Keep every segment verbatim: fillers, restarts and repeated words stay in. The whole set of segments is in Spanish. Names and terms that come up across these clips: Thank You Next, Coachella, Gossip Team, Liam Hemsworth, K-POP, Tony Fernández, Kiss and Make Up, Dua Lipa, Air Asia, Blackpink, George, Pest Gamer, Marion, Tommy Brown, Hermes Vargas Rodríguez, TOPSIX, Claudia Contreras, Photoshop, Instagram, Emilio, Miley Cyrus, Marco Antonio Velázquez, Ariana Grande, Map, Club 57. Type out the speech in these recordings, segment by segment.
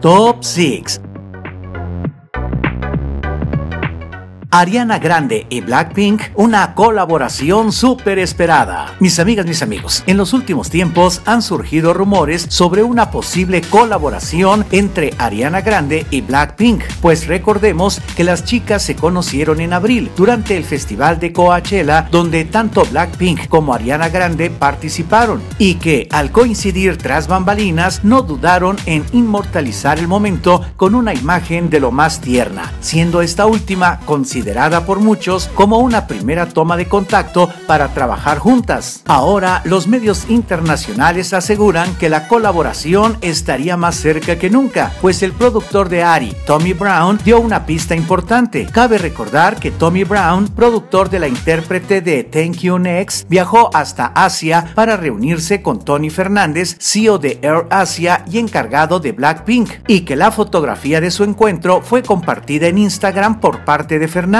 Top seis. Ariana Grande y Blackpink, una colaboración súper esperada. Mis amigas, mis amigos, en los últimos tiempos han surgido rumores sobre una posible colaboración entre Ariana Grande y Blackpink, pues recordemos que las chicas se conocieron en abril durante el festival de Coachella, donde tanto Blackpink como Ariana Grande participaron, y que al coincidir tras bambalinas no dudaron en inmortalizar el momento con una imagen de lo más tierna, siendo esta última considerada considerada por muchos como una primera toma de contacto para trabajar juntas. Ahora, los medios internacionales aseguran que la colaboración estaría más cerca que nunca, pues el productor de Ari, Tommy Brown, dio una pista importante. Cabe recordar que Tommy Brown, productor de la intérprete de Thank You Next, viajó hasta Asia para reunirse con Tony Fernández, C E O de Air Asia y encargado de Blackpink, y que la fotografía de su encuentro fue compartida en Instagram por parte de Fernández.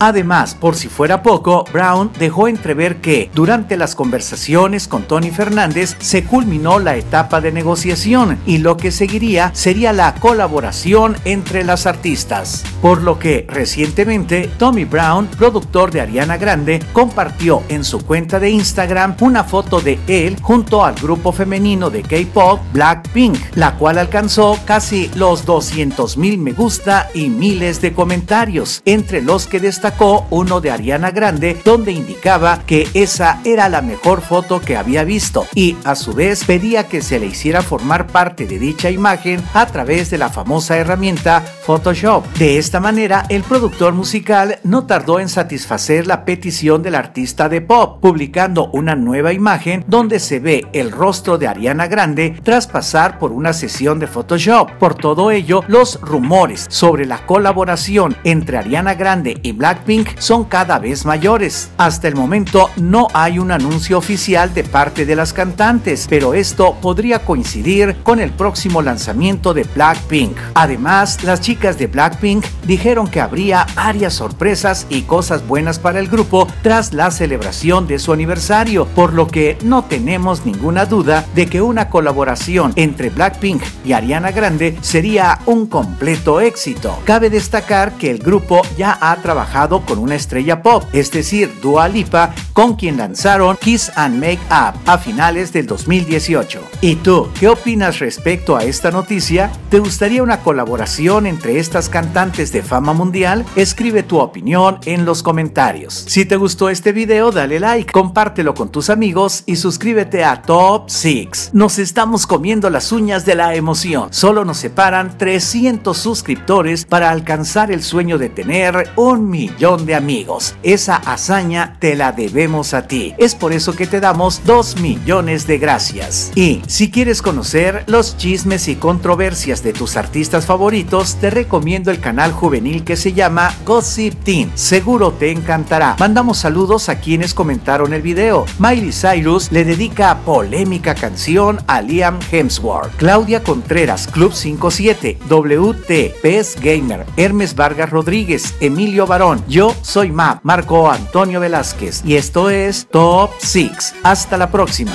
Además, por si fuera poco, Brown dejó entrever que durante las conversaciones con Tony Fernández se culminó la etapa de negociación y lo que seguiría sería la colaboración entre las artistas. Por lo que recientemente Tommy Brown, productor de Ariana Grande, compartió en su cuenta de Instagram una foto de él junto al grupo femenino de K-pop Blackpink, la cual alcanzó casi los doscientos mil me gusta y miles de comentarios, entre los que destacó uno de Ariana Grande, donde indicaba que esa era la mejor foto que había visto y a su vez pedía que se le hiciera formar parte de dicha imagen a través de la famosa herramienta Photoshop. De esta manera, el productor musical no tardó en satisfacer la petición del artista de pop, publicando una nueva imagen donde se ve el rostro de Ariana Grande tras pasar por una sesión de Photoshop. Por todo ello, los rumores sobre la colaboración entre Ariana Grande y Blackpink son cada vez mayores. Hasta el momento no hay un anuncio oficial de parte de las cantantes, pero esto podría coincidir con el próximo lanzamiento de Blackpink. Además, las chicas de Blackpink dijeron que habría varias sorpresas y cosas buenas para el grupo tras la celebración de su aniversario, por lo que no tenemos ninguna duda de que una colaboración entre Blackpink y Ariana Grande sería un completo éxito. Cabe destacar que el grupo ya ha trabajado con una estrella pop, es decir, Dua Lipa, con quien lanzaron Kiss and Make Up a finales del dos mil dieciocho. ¿Y tú, qué opinas respecto a esta noticia? ¿Te gustaría una colaboración entre estas cantantes de fama mundial? Escribe tu opinión en los comentarios. Si te gustó este video, dale like, compártelo con tus amigos y suscríbete a Top seis. Nos estamos comiendo las uñas de la emoción. Solo nos separan trescientos suscriptores para alcanzar el sueño de tener un millón de amigos. Esa hazaña te la debemos a ti. Es por eso que te damos dos millones de gracias. Y si quieres conocer los chismes y controversias de tus artistas favoritos, te recomiendo el canal juvenil que se llama Gossip Team. Seguro te encantará. Mandamos saludos a quienes comentaron el video. Miley Cyrus le dedica polémica canción a Liam Hemsworth. Claudia Contreras, Club cincuenta y siete, W T, Pest Gamer, Hermes Vargas Rodríguez, Emilio Barón. Yo soy Map, Marco Antonio Velázquez, y esto es Top seis. Hasta la próxima.